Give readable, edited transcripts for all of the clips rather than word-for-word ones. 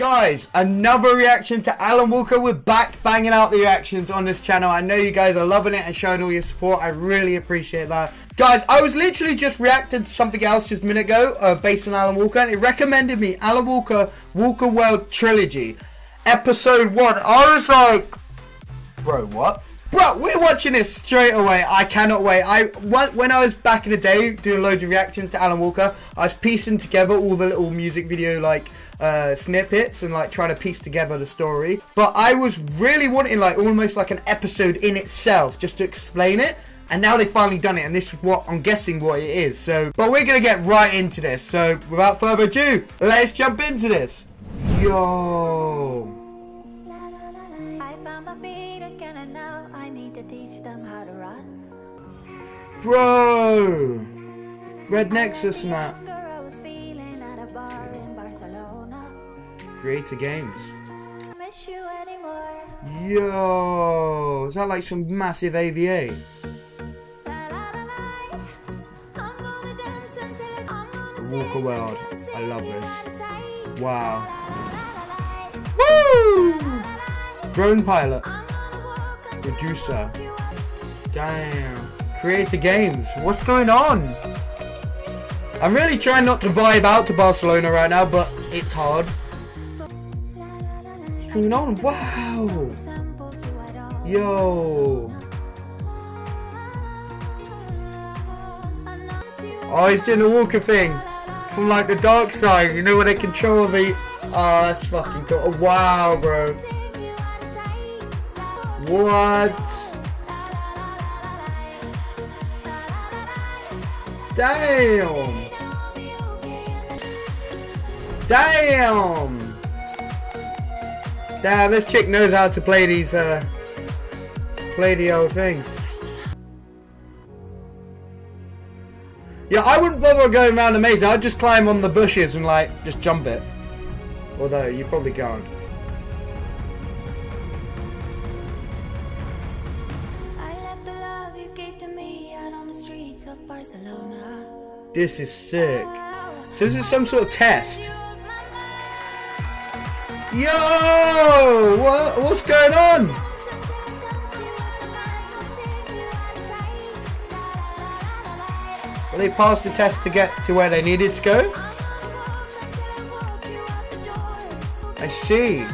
Guys, another reaction to Alan Walker. We're back banging out the reactions on this channel. I know you guys are loving it and showing all your support. I really appreciate that. Guys, I was literally just reacting to something else just a minute ago based on Alan Walker, and it recommended me Alan Walker, Walkerworld Trilogy, Episode 1. I was like, bro, what? Bro, we're watching this straight away. I cannot wait. When I was back in the day doing loads of reactions to Alan Walker, I was piecing together all the little music video like snippets and like trying to piece together the story. But I was really wanting like almost like an episode in itself just to explain it. And now they've finally done it, and this is what I'm guessing what it is. So, but we're gonna get right into this. So, without further ado, let's jump into this. Yo. Bro, Red Nexus Map. Creator Games. Yo, is that like some massive AVA? Walkerworld. I love this. Wow. Woo! Drone pilot. Producer. Damn. Creator Games. What's going on? I'm really trying not to vibe out to Barcelona right now, but it's hard. What's going on? Wow. Yo. Oh, he's doing the Walker thing from like the dark side. You know where they control the. Oh, that's fucking cool. Oh, wow, bro. What? Damn! Damn! Damn, this chick knows how to play these, play the old things. Yeah, I wouldn't bother going around the maze, I'd just climb on the bushes and, like, just jump it. Although, you probably can't. This is sick. So this is some sort of test. Yo! What's going on? Well, they passed the test to get to where they needed to go. I see.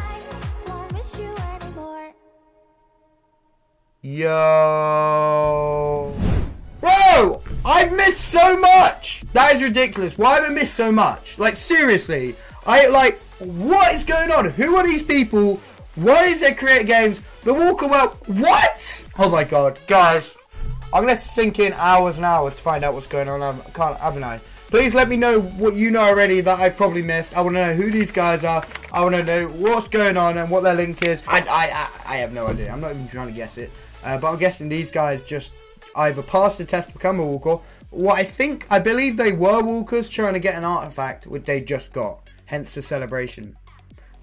Yo! Bro! I've missed so much! That is ridiculous. Why have I missed so much? Like, seriously. What is going on? Who are these people? Why is there Creator Games? The Walkerworld. What? Oh my god. Guys, I'm gonna have to sink in hours and hours to find out what's going on. I can't, haven't I? Please let me know what you know already that I've probably missed. I wanna know who these guys are. I wanna know what's going on and what their link is. I have no idea. I'm not even trying to guess it. But I'm guessing these guys just either passed the test to become a walker. What I believe they were walkers trying to get an artifact, which they just got. Hence the celebration.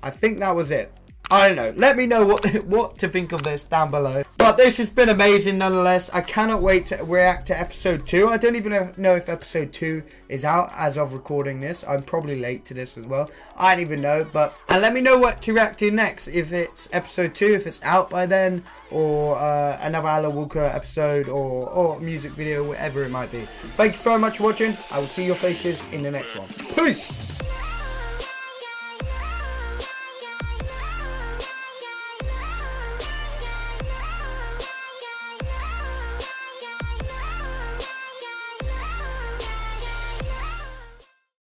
I think that was it. I don't know. Let me know what to think of this down below. But this has been amazing nonetheless. I cannot wait to react to episode 2. I don't even know if episode 2 is out as of recording this. I'm probably late to this as well. I don't even know. But and let me know what to react to next. If it's episode 2, if it's out by then. Or another Alan Walker episode. Or music video, whatever it might be. Thank you very much for watching. I will see your faces in the next one. Peace!